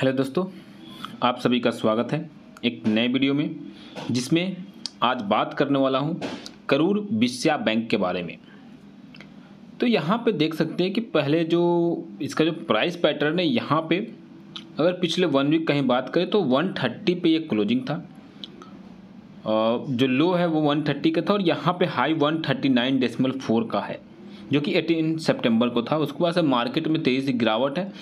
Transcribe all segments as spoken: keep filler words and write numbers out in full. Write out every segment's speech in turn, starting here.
Hello दोस्तों, आप सभी का स्वागत है एक नए वीडियो में, जिसमें आज बात करने वाला हूं करुर वैश्य बैंक के बारे में। तो यहां पे देख सकते हैं कि पहले जो इसका जो प्राइस पैटर्न है, यहां पे अगर पिछले वन वीक कहीं बात करें तो एक सौ तीस पे ये क्लोजिंग था। जो लो है वो एक सौ तीस का था और यहाँ पे हाई एक सौ उनतालीस दशमलव चार का है, जो कि अठारह सितंबर को था। उसके बाद से मार्केट में तेज़ी से गिरावट है,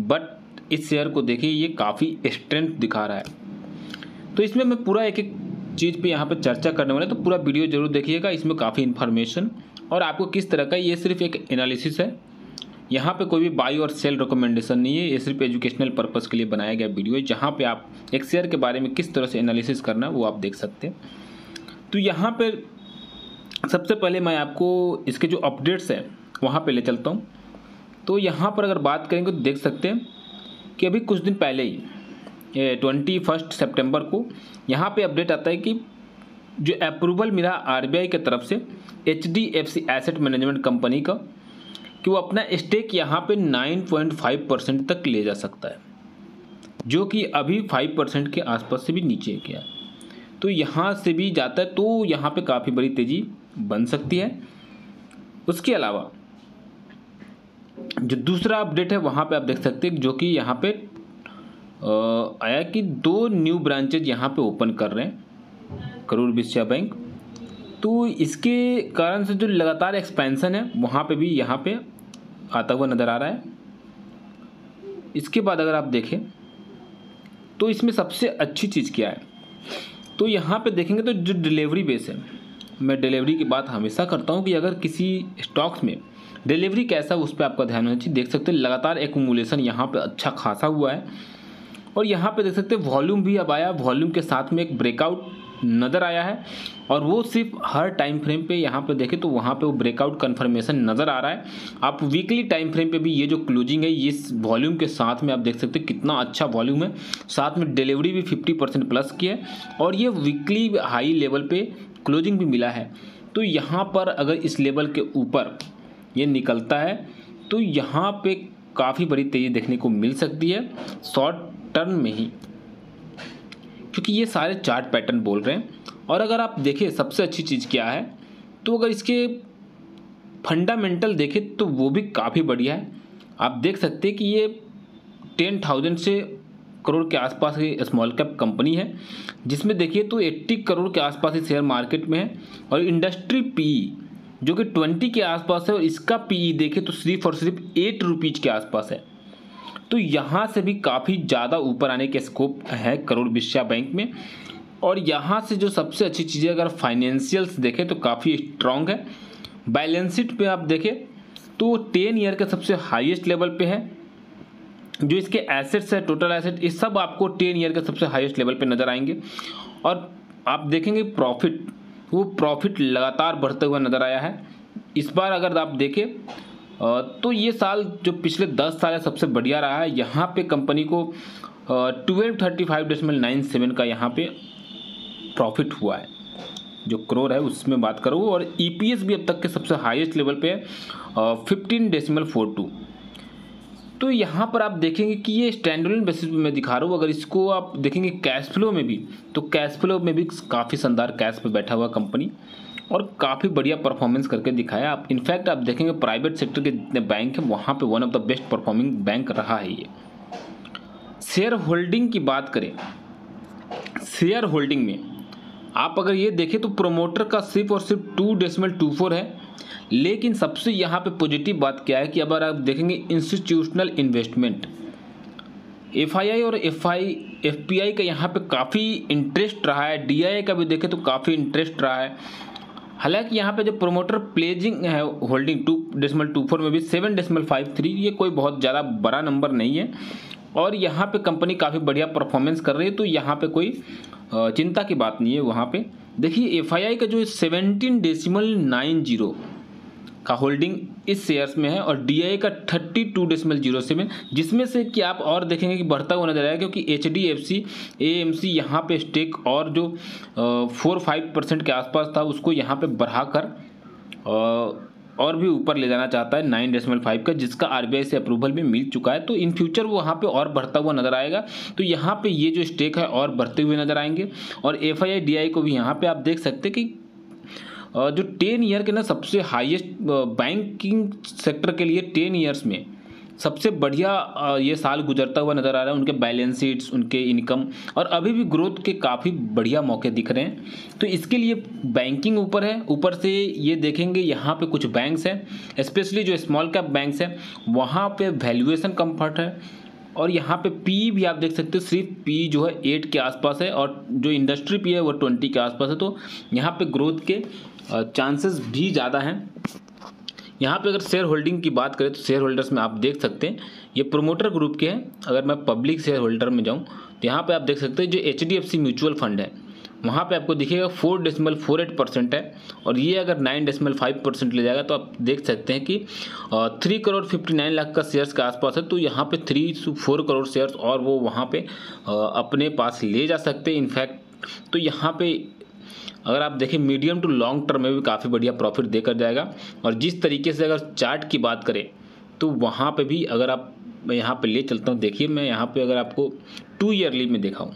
बट इस शेयर को देखिए ये काफ़ी स्ट्रेंथ दिखा रहा है। तो इसमें मैं पूरा एक एक चीज़ पे यहाँ पे चर्चा करने वाला है, तो पूरा वीडियो जरूर देखिएगा। इसमें काफ़ी इन्फॉर्मेशन और आपको किस तरह का, ये सिर्फ एक एनालिसिस है, यहाँ पे कोई भी बाई और सेल रिकमेंडेशन नहीं है। ये सिर्फ एजुकेशनल पर्पज़ के लिए बनाया गया वीडियो है, जहाँ पर आप एक शेयर के बारे में किस तरह से एनालिसिस करना वो आप देख सकते हैं। तो यहाँ पर सबसे पहले मैं आपको इसके जो अपडेट्स हैं वहाँ पर ले चलता हूँ। तो यहाँ पर अगर बात करेंगे तो देख सकते हैं कि अभी कुछ दिन पहले ही ट्वेंटी फर्स्ट सेप्टेम्बर को यहाँ पे अपडेट आता है कि जो अप्रूवल मिला आरबीआई के तरफ से एचडीएफसी एसेट मैनेजमेंट कंपनी का, कि वो अपना स्टेक यहाँ पे नौ पॉइंट पाँच परसेंट तक ले जा सकता है, जो कि अभी पाँच परसेंट के आसपास से भी नीचे गया। तो यहाँ से भी जाता है तो यहाँ पे काफ़ी बड़ी तेज़ी बन सकती है। उसके अलावा जो दूसरा अपडेट है वहाँ पे आप देख सकते हैं, जो कि यहाँ पे आया कि दो न्यू ब्रांचेज यहाँ पे ओपन कर रहे हैं करुर वैश्य बैंक। तो इसके कारण से जो लगातार एक्सपेंशन है वहाँ पे भी यहाँ पे आता हुआ नज़र आ रहा है। इसके बाद अगर आप देखें तो इसमें सबसे अच्छी चीज़ क्या है, तो यहाँ पे देखेंगे तो जो डिलीवरी बेस है, मैं डिलीवरी की बात हमेशा करता हूँ कि अगर किसी स्टॉक्स में डिलीवरी कैसा उस पर आपका ध्यान होना चाहिए। देख सकते हैं लगातार एक्यूमुलेशन यहाँ पे अच्छा खासा हुआ है और यहाँ पे देख सकते हैं वॉल्यूम भी अब आया, वॉल्यूम के साथ में एक ब्रेकआउट नज़र आया है और वो सिर्फ हर टाइम फ्रेम पे यहाँ पे देखें तो वहाँ पे वो ब्रेकआउट कन्फर्मेशन नज़र आ रहा है। आप वीकली टाइम फ्रेम पे भी ये जो क्लोजिंग है, ये वॉल्यूम के साथ में आप देख सकते हैं कितना अच्छा वॉल्यूम है, साथ में डिलीवरी भी फिफ्टी परसेंट प्लस की है और ये वीकली हाई लेवल पर क्लोजिंग भी मिला है। तो यहाँ पर अगर इस लेवल के ऊपर ये निकलता है तो यहाँ पे काफ़ी बड़ी तेज़ी देखने को मिल सकती है शॉर्ट टर्म में ही, क्योंकि ये सारे चार्ट पैटर्न बोल रहे हैं। और अगर आप देखें सबसे अच्छी चीज़ क्या है, तो अगर इसके फंडामेंटल देखें तो वो भी काफ़ी बढ़िया है। आप देख सकते हैं कि ये टेन थाउजेंड से करोड़ के आसपास की स्मॉल कैप कंपनी है, जिसमें देखिए तो एट्टी करोड़ के आसपास ही शेयर मार्केट में है और इंडस्ट्री पी जो कि बीस के आसपास है और इसका पीई देखे तो सिर्फ और सिर्फ एट रुपीज़ के आसपास है। तो यहाँ से भी काफ़ी ज़्यादा ऊपर आने के स्कोप है करुर वैश्य बैंक में। और यहाँ से जो सबसे अच्छी चीज़ है, अगर फाइनेंशियल्स देखें तो काफ़ी स्ट्रॉन्ग है। बैलेंस शीट पे आप देखें तो टेन ईयर के सबसे हाईएस्ट लेवल पे है, जो इसके एसेट्स है, टोटल एसेट, ये सब आपको टेन ईयर के सबसे हाईएस्ट लेवल पर नज़र आएंगे। और आप देखेंगे प्रॉफिट, वो प्रॉफिट लगातार बढ़ते हुए नज़र आया है। इस बार अगर आप देखें तो ये साल जो पिछले दस साल है सबसे बढ़िया रहा है। यहाँ पे कंपनी को twelve thirty five decimal nine seven का यहाँ पे प्रॉफिट हुआ है, जो करोड़ है उसमें बात करो। और ईपीएस भी अब तक के सबसे हाईएस्ट लेवल पे है फिफ्टीन डेसिमल फोर टू। तो यहाँ पर आप देखेंगे कि ये स्टैंडअलोन बेसिस पे मैं दिखा रहा हूँ। अगर इसको आप देखेंगे कैश फ्लो में भी, तो कैश फ्लो में भी काफ़ी शानदार कैश पे बैठा हुआ कंपनी और काफ़ी बढ़िया परफॉर्मेंस करके दिखाया। आप इनफैक्ट आप देखेंगे प्राइवेट सेक्टर के जितने बैंक हैं वहाँ पे one of the best performing bank रहा है ये। शेयर होल्डिंग की बात करें, शेयर होल्डिंग में आप अगर ये देखें तो प्रोमोटर का सिर्फ और सिर्फ टू डेसिमल टू फोर है। लेकिन सबसे यहाँ पे पॉजिटिव बात क्या है कि अगर आप देखेंगे इंस्टीट्यूशनल इन्वेस्टमेंट, एफआईआई और एफआई एफपीआई का यहाँ पे काफ़ी इंटरेस्ट रहा है, डीआईआई का भी देखें तो काफ़ी इंटरेस्ट रहा है। हालांकि यहाँ पे जो प्रोमोटर प्लेजिंग है holding two decimal two four में भी सेवन डेसिमल फाइव थ्री, ये कोई बहुत ज़्यादा बड़ा नंबर नहीं है और यहाँ पे कंपनी काफ़ी बढ़िया परफॉर्मेंस कर रही है। तो यहाँ पे कोई चिंता की बात नहीं है। वहाँ पे देखिए एफआईआई का जो सेवनटीन डेसिमल नाइन जीरो का होल्डिंग इस शेयर्स में है और डीआईआई का thirty two decimal zero seven, जिसमें से कि आप और देखेंगे कि बढ़ता हुआ नजर आएगा, क्योंकि एचडीएफसी एएमसी यहाँ पे स्टेक और जो फोर फाइव परसेंट के आसपास था उसको यहाँ पे बढ़ाकर और भी ऊपर ले जाना चाहता है नाइन डेसिमल फाइव का, जिसका आरबीआई से अप्रूवल भी मिल चुका है। तो इन फ्यूचर वो वहाँ पे और बढ़ता हुआ नजर आएगा। तो यहाँ पे ये जो स्टेक है और बढ़ते हुए नजर आएंगे। और एफआईआई डीआई को भी यहाँ पे आप देख सकते हैं कि जो टेन ईयर के ना सबसे हाईएस्ट बैंकिंग सेक्टर के लिए टेन ईयर्स में सबसे बढ़िया ये साल गुजरता हुआ नज़र आ रहा है। उनके बैलेंस शीट्स, उनके इनकम और अभी भी ग्रोथ के काफ़ी बढ़िया मौके दिख रहे हैं। तो इसके लिए बैंकिंग ऊपर है। ऊपर से ये देखेंगे यहाँ पे कुछ बैंक्स हैं, स्पेशली जो स्मॉल कैप बैंक्स हैं वहाँ पे वैल्यूएशन कंफर्ट है। और यहाँ पे पी भी आप देख सकते हो, सिर्फ पी जो है एट के आसपास है और जो इंडस्ट्री पी है वो ट्वेंटी के आसपास है। तो यहाँ पे ग्रोथ के चांसेस भी ज़्यादा हैं। यहाँ पे अगर शेयर होल्डिंग की बात करें तो शेयर होल्डर्स में आप देख सकते हैं ये प्रोमोटर ग्रुप के हैं। अगर मैं पब्लिक शेयर होल्डर में जाऊँ तो यहाँ पे आप देख सकते हैं जो एचडीएफसी म्यूचुअल फंड है वहाँ पे आपको दिखेगा four decimal four eight percent है और ये अगर नाइन डेसिमल फाइव परसेंट ले जाएगा तो आप देख सकते हैं कि three crore fifty nine lakh का शेयर्स के आसपास है। तो यहाँ पे three two four crore shares और वो वहाँ पे अपने पास ले जा सकते हैं। इनफैक्ट तो यहाँ पे अगर आप देखें मीडियम टू लॉन्ग टर्म में भी काफ़ी बढ़िया प्रॉफिट देकर जाएगा। और जिस तरीके से अगर चार्ट की बात करें तो वहाँ पे भी अगर आप, मैं यहाँ पे ले चलता हूँ, देखिए मैं यहाँ पे अगर आपको टू ईयरली में दिखाऊँ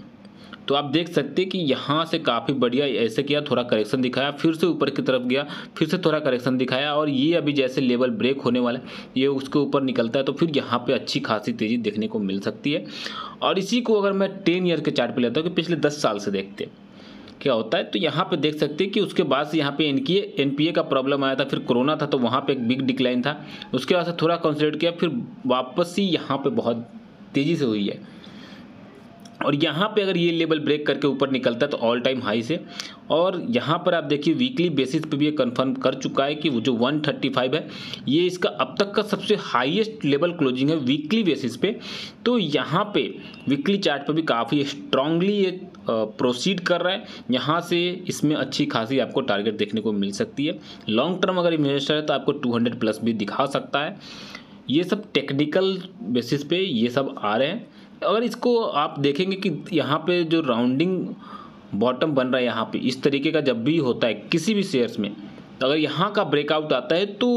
तो आप देख सकते हैं कि यहाँ से काफ़ी बढ़िया ऐसे किया, थोड़ा करेक्शन दिखाया, फिर से ऊपर की तरफ गया, फिर से थोड़ा करेक्शन दिखाया और ये अभी जैसे लेवल ब्रेक होने वाला है ये उसके ऊपर निकलता है तो फिर यहाँ पे अच्छी खासी तेज़ी देखने को मिल सकती है। और इसी को अगर मैं टेन ईयर के चार्ट पे लेता हूँ कि पिछले दस साल से देखते हैं क्या होता है तो यहाँ पे देख सकते हैं कि उसके बाद से यहाँ पे एनपीए एनपीए का प्रॉब्लम आया था, फिर कोरोना था तो वहाँ पे एक बिग डिक्लाइन था, उसके बाद से थोड़ा कंसोलिडेट किया, फिर वापसी यहाँ पे बहुत तेज़ी से हुई है। और यहाँ पे अगर ये लेवल ब्रेक करके ऊपर निकलता है तो ऑल टाइम हाई से। और यहाँ पर आप देखिए वीकली बेसिस पे भी ये कंफर्म कर चुका है कि वो जो वन थर्टी फाइव है ये इसका अब तक का सबसे हाईएस्ट लेवल क्लोजिंग है वीकली बेसिस पे। तो यहाँ पे वीकली चार्ट पे भी काफ़ी स्ट्रांगली ये प्रोसीड कर रहा है। यहाँ से इसमें अच्छी खासी आपको टारगेट देखने को मिल सकती है। लॉन्ग टर्म अगर इन्वेस्टर है तो आपको टू हंड्रेड प्लस भी दिखा सकता है। ये सब टेक्निकल बेसिस पे ये सब आ रहे हैं। अगर इसको आप देखेंगे कि यहाँ पे जो राउंडिंग बॉटम बन रहा है यहाँ पे इस तरीके का जब भी होता है किसी भी शेयर्स में तो अगर यहाँ का ब्रेकआउट आता है तो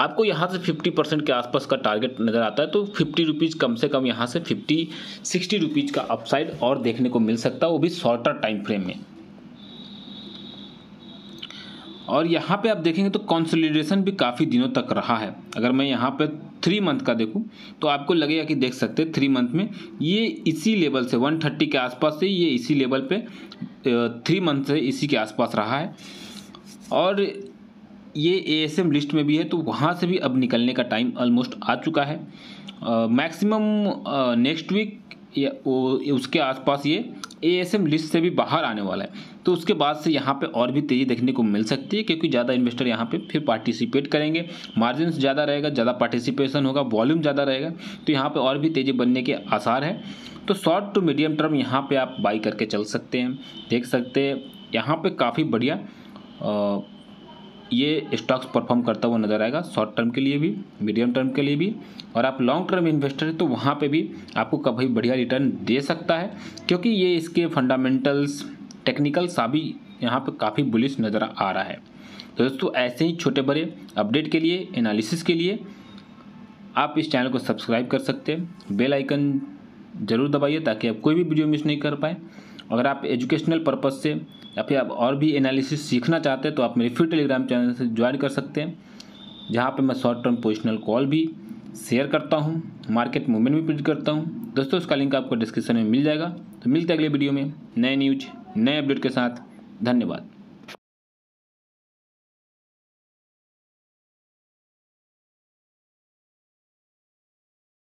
आपको यहाँ से फिफ्टी परसेंट के आसपास का टारगेट नज़र आता है। तो फिफ्टी रुपीज़ कम से कम यहाँ से फिफ्टी सिक्सटी रुपीज़ का अपसाइड और देखने को मिल सकता है, वो भी शॉर्टर टाइम फ्रेम में। और यहाँ पे आप देखेंगे तो कंसोलिडेशन भी काफ़ी दिनों तक रहा है। अगर मैं यहाँ पे थ्री मंथ का देखूँ तो आपको लगेगा कि देख सकते हैं थ्री मंथ में ये इसी लेवल से वन थर्टी के आसपास से ये इसी लेवल पे थ्री मंथ से इसी के आसपास रहा है। और ये एएसएम लिस्ट में भी है तो वहाँ से भी अब निकलने का टाइम ऑलमोस्ट आ चुका है। मैक्सिमम नेक्स्ट वीक या उसके आसपास ये एएसएम लिस्ट से भी बाहर आने वाला है। तो उसके बाद से यहाँ पे और भी तेज़ी देखने को मिल सकती है क्योंकि ज़्यादा इन्वेस्टर यहाँ पे फिर पार्टिसिपेट करेंगे, मार्जिन ज़्यादा रहेगा, ज़्यादा पार्टिसिपेशन होगा, वॉल्यूम ज़्यादा रहेगा, तो यहाँ पे और भी तेज़ी बनने के आसार हैं। तो शॉर्ट टू मीडियम टर्म यहाँ पे आप बाई करके चल सकते हैं। देख सकते हैं यहाँ पर काफ़ी बढ़िया ये स्टॉक्स परफॉर्म करता हुआ नजर आएगा, शॉर्ट टर्म के लिए भी, मीडियम टर्म के लिए भी। और आप लॉन्ग टर्म इन्वेस्टर हैं तो वहाँ पे भी आपको काफ़ी बढ़िया रिटर्न दे सकता है क्योंकि ये इसके फंडामेंटल्स, टेक्निकल सभी यहाँ पे काफ़ी बुलिश नज़र आ रहा है। तो दोस्तों ऐसे ही छोटे बड़े अपडेट के लिए, एनालिसिस के लिए आप इस चैनल को सब्सक्राइब कर सकते हैं। बेल आइकन ज़रूर दबाइए ताकि आप कोई भी वीडियो मिस नहीं कर पाए। अगर आप एजुकेशनल पर्पज़ से या फिर आप और भी एनालिसिस सीखना चाहते हैं तो आप मेरे फ्री टेलीग्राम चैनल से ज्वाइन कर सकते हैं, जहाँ पे मैं शॉर्ट टर्म पोजिशनल कॉल भी शेयर करता हूँ, मार्केट मूवमेंट भी प्रिडिक्ट करता हूँ। दोस्तों उसका लिंक आपको डिस्क्रिप्शन में मिल जाएगा। तो मिलते हैं अगले वीडियो में नए न्यूज, नए अपडेट के साथ। धन्यवाद।